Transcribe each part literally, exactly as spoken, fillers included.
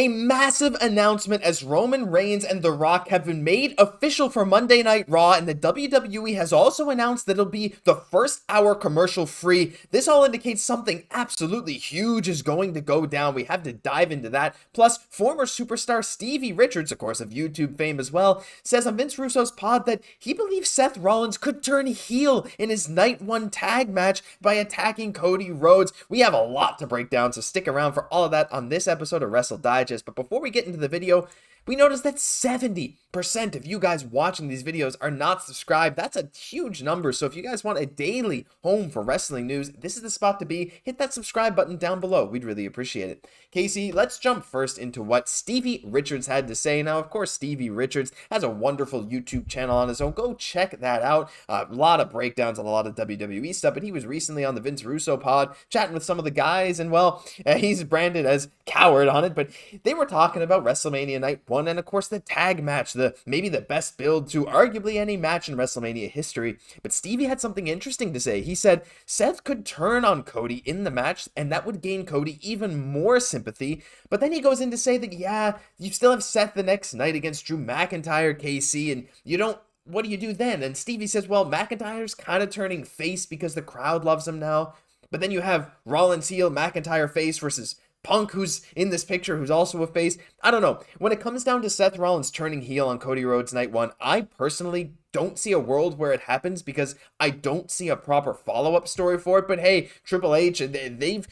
a massive announcement as Roman Reigns and The Rock have been made official for Monday Night Raw, and the W W E has also announced that it'll be the first hour commercial free. This all indicates something absolutely huge is going to go down. We have to dive into that. Plus, former superstar Stevie Richards, of course, of YouTube fame as well, says on Vince Russo's pod that he believes Seth Rollins could turn heel in his night one tag match by attacking Cody Rhodes. We have a lot to break down, so stick around for all of that on this episode of Wrestle Digest. But before we get into the video, we noticed that seventy percent of you guys watching these videos are not subscribed. That's a huge number. So if you guys want a daily home for wrestling news, this is the spot to be. Hit that subscribe button down below. We'd really appreciate it. K C, let's jump first into what Stevie Richards had to say. Now, of course, Stevie Richards has a wonderful YouTube channel on his own. Go check that out. Uh, a lot of breakdowns on a lot of W W E stuff, but he was recently on the Vince Russo pod chatting with some of the guys, and, well, uh, he's branded as coward on it, but they were talking about WrestleMania Night One, and of course the tag match, the maybe the best build to arguably any match in WrestleMania history. But Stevie had something interesting to say. He said Seth could turn on Cody in the match, and that would gain Cody even more sympathy. But then he goes in to say that, yeah, you still have Seth the next night against Drew McIntyre, K C, and you don't, what do you do then? And Stevie says, well, McIntyre's kind of turning face because the crowd loves him now. But then you have Rollins heel, McIntyre face versus Punk, who's in this picture, who's also a face. I don't know. When it comes down to Seth Rollins turning heel on Cody Rhodes night one, I personally don't see a world where it happens because I don't see a proper follow-up story for it. But hey, Triple H, they've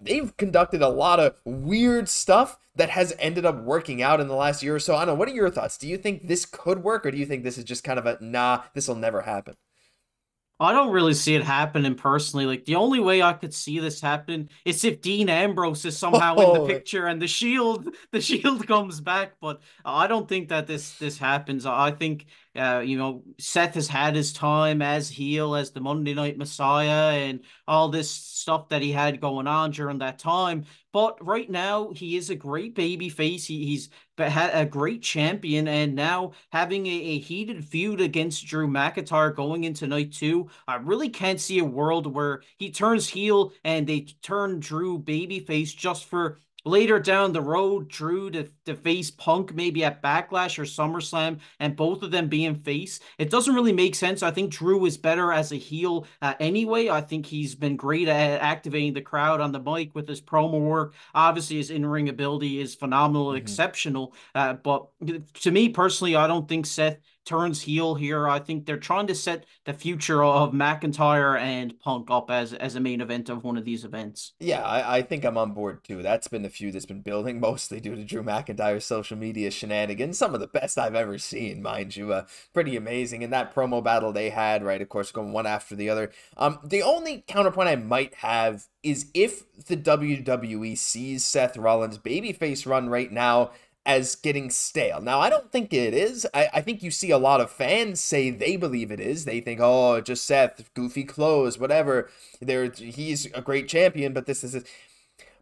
they've conducted a lot of weird stuff that has ended up working out in the last year or so. I don't know. What are your thoughts? Do you think this could work, or do you think this is just kind of a, nah, this will never happen? I don't really see it happening personally. Like, the only way I could see this happen is if Dean Ambrose is somehow oh. in the picture and the Shield, the Shield comes back. But I don't think that this this happens. I think uh, you know, Seth has had his time as heel, as the Monday Night Messiah, and all this stuff that he had going on during that time. But right now, he is a great babyface. He, he's a great champion, and now having a, a heated feud against Drew McIntyre going into night two, I really can't see a world where he turns heel and they turn Drew babyface just for later down the road, Drew to, to face Punk maybe at Backlash or SummerSlam, and both of them being face. It doesn't really make sense. I think Drew is better as a heel uh, anyway. I think he's been great at activating the crowd on the mic with his promo work. Obviously, his in-ring ability is phenomenal, mm-hmm. exceptional. Uh, but to me personally, I don't think Seth turns heel here. I think they're trying to set the future of McIntyre and Punk up as as a main event of one of these events. Yeah, I, I think I'm on board too. That's been the feud that's been building, mostly due to Drew McIntyre's social media shenanigans. Some of the best I've ever seen, mind you. Uh, pretty amazing. And that promo battle they had, right, of course, going one after the other. Um, the only counterpoint I might have is if the W W E sees Seth Rollins' babyface run right now as getting stale. Now, I don't think it is. I, I think you see a lot of fans say they believe it is. They think, oh, just Seth, goofy clothes, whatever. There, he's a great champion, but this is it.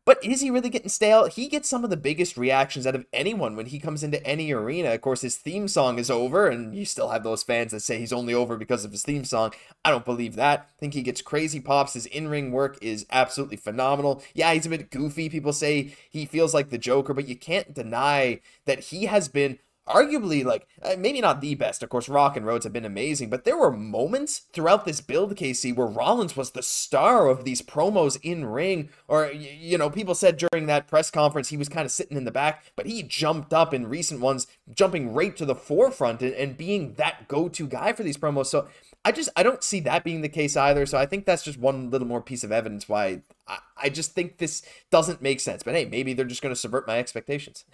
But is he really getting stale? He gets some of the biggest reactions out of anyone when he comes into any arena. Of course, his theme song is over, and you still have those fans that say he's only over because of his theme song. I don't believe that. I think he gets crazy pops. His in-ring work is absolutely phenomenal. Yeah, he's a bit goofy. People say he feels like the Joker, but you can't deny that he has been arguably, like, maybe not the best. Of course, Rock and Rhodes have been amazing, but there were moments throughout this build, K C, where Rollins was the star of these promos in ring. Or, you know, people said during that press conference he was kind of sitting in the back, but he jumped up in recent ones, jumping right to the forefront and, and being that go-to guy for these promos. So I just, I don't see that being the case either. So I think that's just one little more piece of evidence why I, I just think this doesn't make sense. But hey, maybe they're just going to subvert my expectations.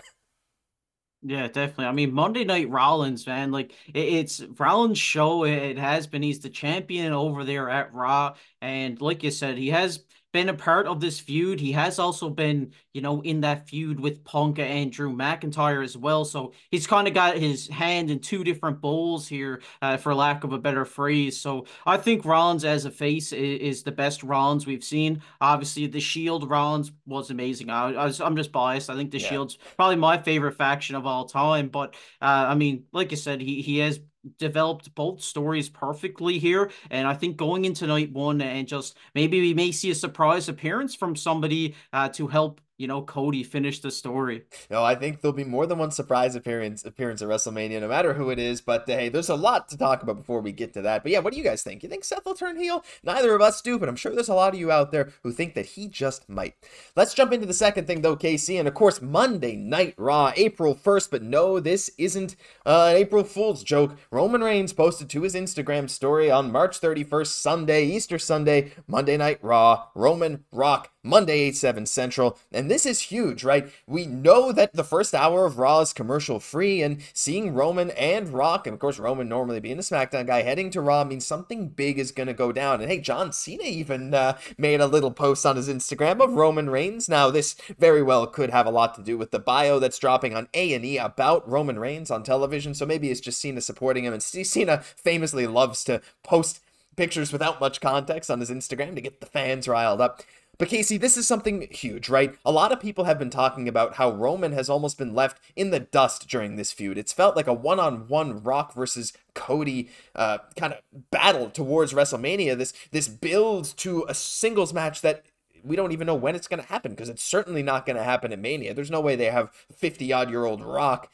Yeah, definitely. I mean, Monday Night Rollins, man, like it, it's Rollins' show. It, it has been. He's the champion over there at Raw. And like you said, he has been a part of this feud. He has also been, you know, in that feud with Punk and Drew McIntyre as well. So he's kind of got his hand in two different bowls here, uh, for lack of a better phrase. So I think Rollins as a face is, is the best Rollins we've seen. Obviously, the Shield Rollins was amazing. I, I was, I'm just biased. I think the yeah. Shield's probably my favorite faction of all time. But uh, I mean, like I said, he he has developed both stories perfectly here, and I think going into night one, and just maybe we may see a surprise appearance from somebody uh to help you know, Cody finish the story. No, I think there'll be more than one surprise appearance appearance at WrestleMania, no matter who it is. But uh, hey, there's a lot to talk about before we get to that. But yeah, what do you guys think? You think Seth will turn heel? Neither of us do, but I'm sure there's a lot of you out there who think that he just might. Let's jump into the second thing, though, K C. And of course, Monday Night Raw, April first. But no, this isn't uh, an April Fool's joke. Roman Reigns posted to his Instagram story on March thirty-first, Sunday, Easter Sunday, Monday Night Raw, Roman Rock, Monday eight seven Central. And this is huge, right? We know that the first hour of Raw is commercial free, and seeing Roman and Rock, and of course Roman normally being a SmackDown guy, heading to Raw means something big is going to go down. And hey, John Cena even uh, made a little post on his Instagram of Roman Reigns. Now this very well could have a lot to do with the bio that's dropping on A and E about Roman Reigns on television, so maybe it's just Cena supporting him. And Cena famously loves to post pictures without much context on his Instagram to get the fans riled up. But K C, this is something huge, right? A lot of people have been talking about how Roman has almost been left in the dust during this feud. It's felt like a one-on-one Rock versus Cody uh, kind of battle towards WrestleMania. This, this builds to a singles match that we don't even know when it's going to happen, because it's certainly not going to happen at Mania. There's no way they have fifty-odd-year-old Rock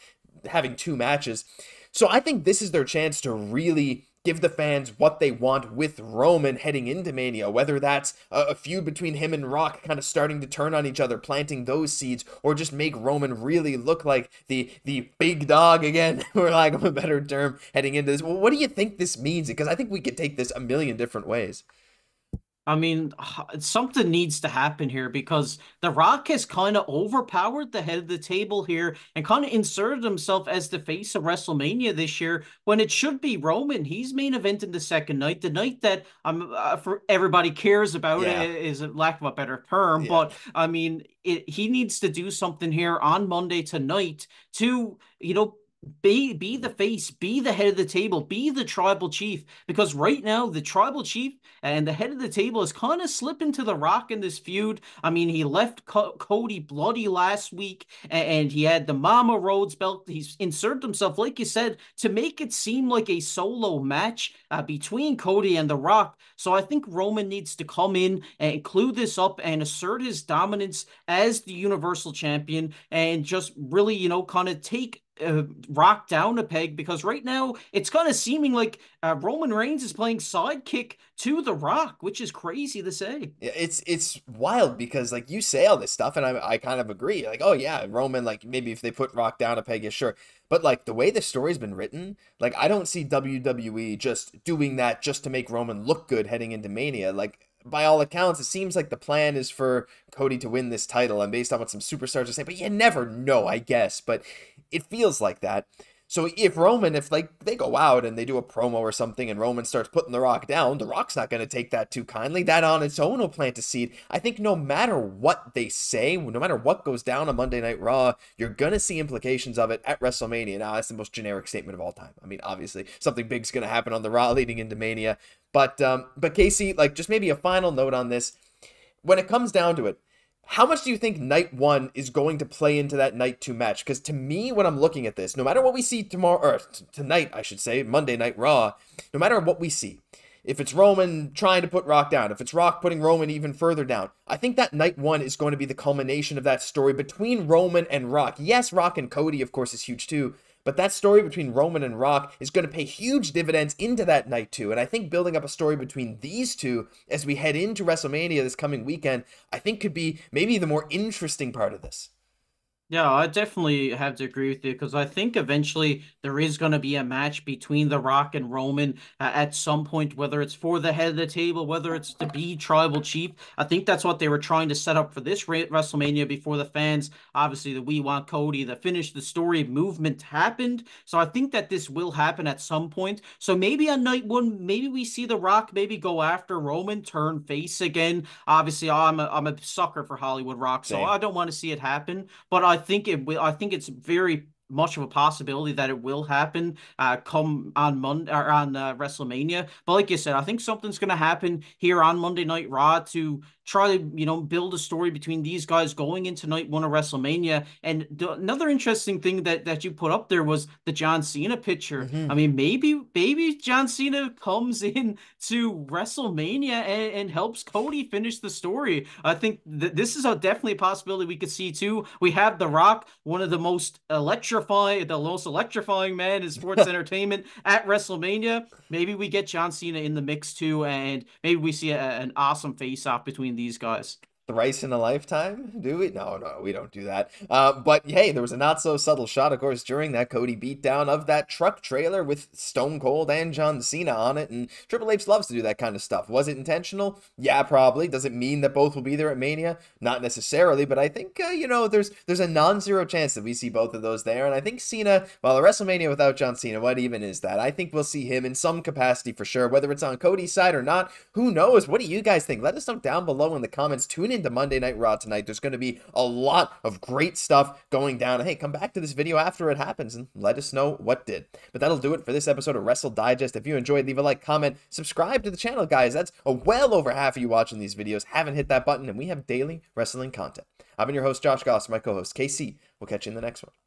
having two matches. So I think this is their chance to really give the fans what they want with Roman heading into Mania, whether that's a feud between him and Rock kind of starting to turn on each other, planting those seeds, or just make Roman really look like the the big dog again, for lack of a better term, heading into this. Well, what do you think this means? Because I think we could take this a million different ways. I mean, something needs to happen here, because The Rock has kind of overpowered the head of the table here and kind of inserted himself as the face of WrestleMania this year when it should be Roman. He's main eventing the second night, the night that um, uh, for everybody cares about, yeah. is a lack of a better term. Yeah. But I mean, it, he needs to do something here on Monday tonight to, you know, Be be the face, be the head of the table, be the tribal chief, because right now the tribal chief and the head of the table is kind of slipping to The Rock in this feud. I mean, he left Co Cody bloody last week, and, and he had the Mama Rhodes belt. He's inserted himself, like you said, to make it seem like a solo match uh, between Cody and The Rock. So I think Roman needs to come in and clue this up and assert his dominance as the Universal Champion, and just really, you know, kind of take Uh, Rock down a peg, because right now it's kind of seeming like uh, Roman Reigns is playing sidekick to The Rock, which is crazy to say. It's it's wild, because like you say all this stuff, and I I kind of agree. Like, oh yeah, Roman, like maybe if they put Rock down a peg, yeah, sure. But like the way the story's been written, like I don't see W W E just doing that just to make Roman look good heading into Mania. Like, by all accounts, it seems like the plan is for Cody to win this title, and based on what some superstars are saying, but you never know, I guess. But it feels like that. So if Roman, if like they go out and they do a promo or something and Roman starts putting The Rock down, The Rock's not going to take that too kindly. That on its own will plant a seed. I think no matter what they say, no matter what goes down on Monday Night Raw, you're going to see implications of it at WrestleMania. Now, that's the most generic statement of all time. I mean, obviously, something big's going to happen on the Raw leading into Mania. But, um, but K C, like just maybe a final note on this. When it comes down to it, how much do you think night one is going to play into that night two match? Because to me, when I'm looking at this, no matter what we see tomorrow, or tonight, I should say, Monday Night Raw, no matter what we see, if it's Roman trying to put Rock down, if it's Rock putting Roman even further down, I think that night one is going to be the culmination of that story between Roman and Rock. Yes, Rock and Cody, of course, is huge too. But that story between Roman and Rock is going to pay huge dividends into that night too. And I think building up a story between these two as we head into WrestleMania this coming weekend, I think could be maybe the more interesting part of this. Yeah, I definitely have to agree with you, because I think eventually there is going to be a match between The Rock and Roman uh, at some point, whether it's for the head of the table, whether it's to be tribal chief. I think that's what they were trying to set up for this WrestleMania before the fans, obviously, the We Want Cody, the Finish the Story movement happened. So I think that this will happen at some point. So maybe on night one, maybe we see The Rock maybe go after Roman, turn face again. Obviously, I'm a, I'm a sucker for Hollywood Rock, so Damn. I don't want to see it happen. But I I think it will. I think it's very much of a possibility that it will happen uh, come on Monday or on uh, WrestleMania. But like you said, I think something's going to happen here on Monday Night Raw to try to, you know, build a story between these guys going into night one of WrestleMania. And the, another interesting thing that, that you put up there was the John Cena picture. Mm-hmm. I mean, maybe, maybe John Cena comes in to WrestleMania and, and helps Cody finish the story. I think that this is a, definitely a possibility we could see too. We have The Rock, one of the most electrifying, the most electrifying man in sports entertainment at WrestleMania. Maybe we get John Cena in the mix too, and maybe we see a, an awesome face-off between these guys. Thrice in a lifetime, do we? No, no, we don't do that. Uh, but hey, there was a not so subtle shot, of course, during that Cody beatdown of that truck trailer with Stone Cold and John Cena on it. And Triple H loves to do that kind of stuff. Was it intentional? Yeah, probably. Does it mean that both will be there at Mania? Not necessarily, but I think uh, you know, there's there's a non-zero chance that we see both of those there. And I think Cena, well, a WrestleMania without John Cena, what even is that? I think we'll see him in some capacity for sure, whether it's on Cody's side or not. Who knows? What do you guys think? Let us know down below in the comments. Tune in into Monday Night Raw tonight. There's going to be a lot of great stuff going down. And hey, come back to this video after it happens and let us know what did. But that'll do it for this episode of Wrestle Digest. If you enjoyed, leave a like, comment, subscribe to the channel, guys. That's a well over half of you watching these videos haven't hit that button, and we have daily wrestling content. I've been your host, Josh Goss, my co-host, K C. We'll catch you in the next one.